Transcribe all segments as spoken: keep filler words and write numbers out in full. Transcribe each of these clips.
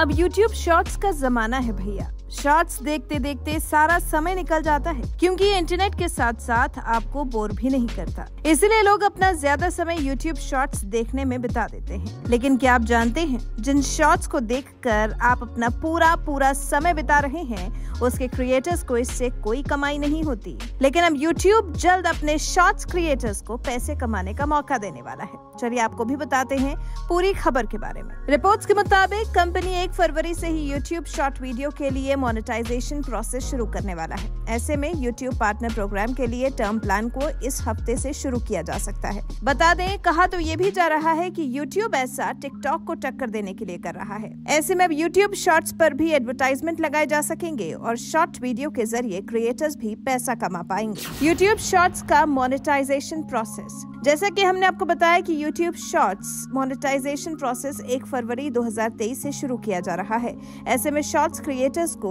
अब YouTube shorts का जमाना है भैया। शॉर्ट्स देखते देखते सारा समय निकल जाता है, क्योंकि ये इंटरनेट के साथ साथ आपको बोर भी नहीं करता। इसलिए लोग अपना ज्यादा समय YouTube शॉर्ट्स देखने में बिता देते हैं। लेकिन क्या आप जानते हैं, जिन शॉर्ट्स को देखकर आप अपना पूरा पूरा समय बिता रहे हैं, उसके क्रिएटर्स को इससे कोई कमाई नहीं होती। लेकिन अब YouTube जल्द अपने शॉर्ट्स क्रिएटर्स को पैसे कमाने का मौका देने वाला है। चलिए आपको भी बताते हैं पूरी खबर के बारे में। रिपोर्ट्स के मुताबिक कंपनी एक फरवरी से ही YouTube शॉर्ट वीडियो के लिए मोनेटाइजेशन प्रोसेस शुरू करने वाला है। ऐसे में YouTube पार्टनर प्रोग्राम के लिए टर्म प्लान को इस हफ्ते से शुरू किया जा सकता है। बता दें, कहा तो ये भी जा रहा है कि YouTube ऐसा TikTok को टक्कर देने के लिए कर रहा है। ऐसे में अब YouTube शॉर्ट्स पर भी एडवर्टाइजमेंट लगाए जा सकेंगे और शॉर्ट वीडियो के जरिए क्रिएटर्स भी पैसा कमा पाएंगे। YouTube शॉर्ट्स का मोनेटाइजेशन प्रोसेस, जैसा कि हमने आपको बताया कि YouTube शॉर्ट्स मोनेटाइजेशन प्रोसेस एक फरवरी दो हज़ार तेईस से शुरू किया जा रहा है। ऐसे में शॉर्ट्स क्रिएटर्स को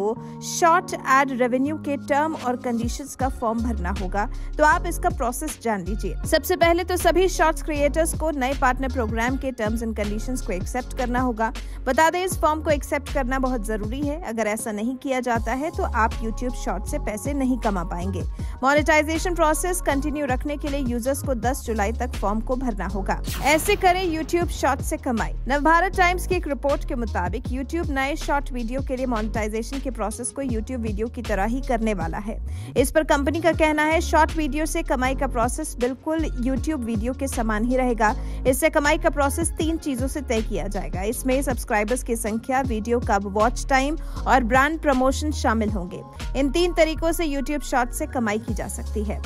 शॉर्ट एड रेवेन्यू के टर्म और कंडीशंस का फॉर्म भरना होगा। तो आप इसका प्रोसेस जान लीजिए। सबसे पहले तो सभी शॉर्ट्स क्रिएटर्स को नए पार्टनर प्रोग्राम के टर्म्स एंड कंडीशंस को एक्सेप्ट करना होगा। बता दें, इस फॉर्म को एक्सेप्ट करना बहुत जरूरी है। अगर ऐसा नहीं किया जाता है तो आप यूट्यूब शॉर्ट से पैसे नहीं कमा पाएंगे। मोनेटाइजेशन प्रोसेस कंटिन्यू रखने के लिए यूजर्स को दस जुलाई तक फॉर्म को भरना होगा। ऐसे करें यूट्यूब शॉर्ट से कमाई। नवभारत टाइम्स की एक रिपोर्ट के मुताबिक यूट्यूब नए शॉर्ट वीडियो के लिए मोनेटाइजेशन के प्रोसेस को यूट्यूब वीडियो की तरह ही करने वाला है। इस पर कंपनी का कहना है, शॉर्ट वीडियो से कमाई का प्रोसेस बिल्कुल यूट्यूब वीडियो के समान ही रहेगा। इससे कमाई का प्रोसेस तीन चीजों से तय किया जाएगा। इसमें सब्सक्राइबर्स की संख्या, वीडियो का वॉच टाइम और ब्रांड प्रमोशन शामिल होंगे। इन तीन तरीकों से यूट्यूब शॉर्ट से कमाई की जा सकती है।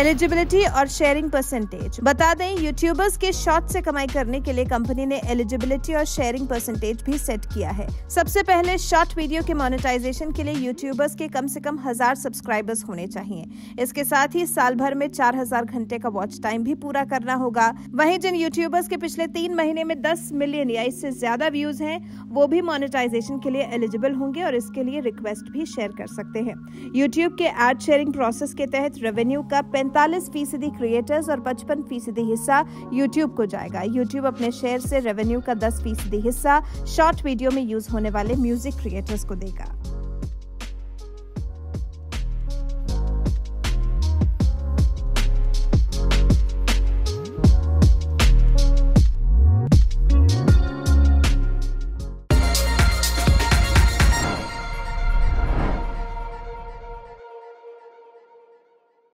एलिजिबिलिटी और शेयरिंग परसेंटेज, बता दें यूट्यूबर्स के शॉर्ट से कमाई करने के लिए कंपनी ने एलिजिबिलिटी और शेयरिंग परसेंटेज भी सेट किया है। सबसे पहले शॉर्ट वीडियो के मोनेटाइजेशन के लिए यूट्यूबर्स के कम से कम हजार सब्सक्राइबर्स होने चाहिए। इसके साथ ही साल भर में चार हजार घंटे का वॉच टाइम भी पूरा करना होगा। वहीं जिन यूट्यूबर्स के पिछले तीन महीने में दस मिलियन या इससे ज्यादा व्यूज हैं, वो भी मोनेटाइजेशन के लिए एलिजिबल होंगे और इसके लिए रिक्वेस्ट भी शेयर कर सकते हैं। यूट्यूब के एड शेयरिंग प्रोसेस के तहत रेवेन्यू का पैंतालीस फीसदी क्रिएटर्स और पचपन फीसदी हिस्सा यूट्यूब को जाएगा। यूट्यूब अपने शेयर से रेवेन्यू का दस फीसदी हिस्सा शॉर्ट वीडियो में यूज होने वाले म्यूजिक क्रिएटर्स को देगा।